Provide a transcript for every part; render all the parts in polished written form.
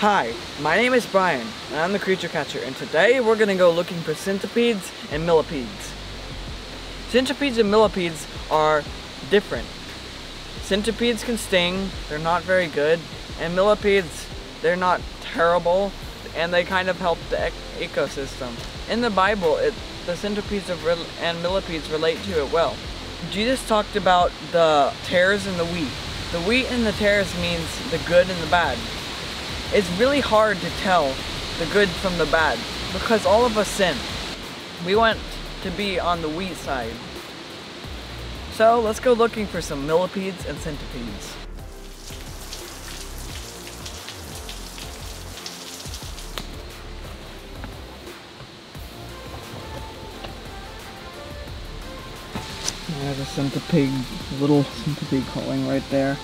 Hi, my name is Brian, and I'm the Creature Catcher, and today we're going to go looking for centipedes and millipedes. Centipedes and millipedes are different. Centipedes can sting, they're not very good, and millipedes, they're not terrible, and they kind of help the ecosystem. In the Bible, the centipedes and millipedes relate to it well. Jesus talked about the tares and the wheat. The wheat and the tares means the good and the bad. It's really hard to tell the good from the bad because all of us sin. We want to be on the wheat side. So let's go looking for some millipedes and centipedes. There's a centipede, little centipede calling right there.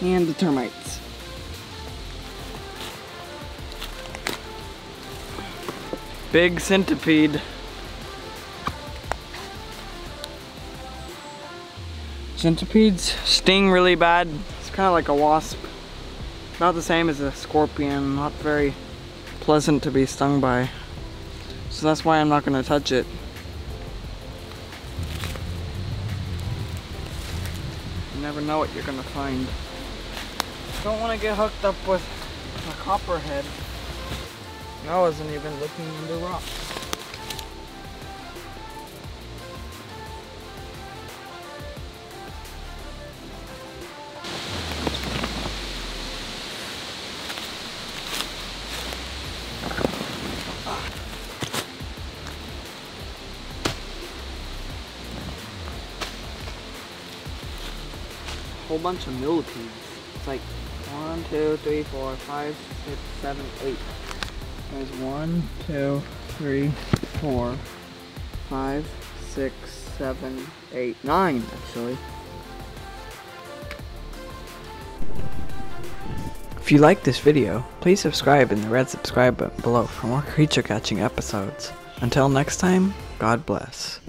And the termites. Big centipede. Centipedes sting really bad. It's kind of like a wasp. About the same as a scorpion, not very pleasant to be stung by. So that's why I'm not going to touch it. You never know what you're going to find. Don't want to get hooked up with a copperhead. I wasn't even looking under rocks. Whole bunch of millipedes. It's like 1, 2, 3, 4, 5, 6, 7, 8. There's 1, 2, 3, 4, 5, 6, 7, 8, 9 actually. If you like this video, please subscribe in the red subscribe button below for more creature catching episodes. Until next time, God bless.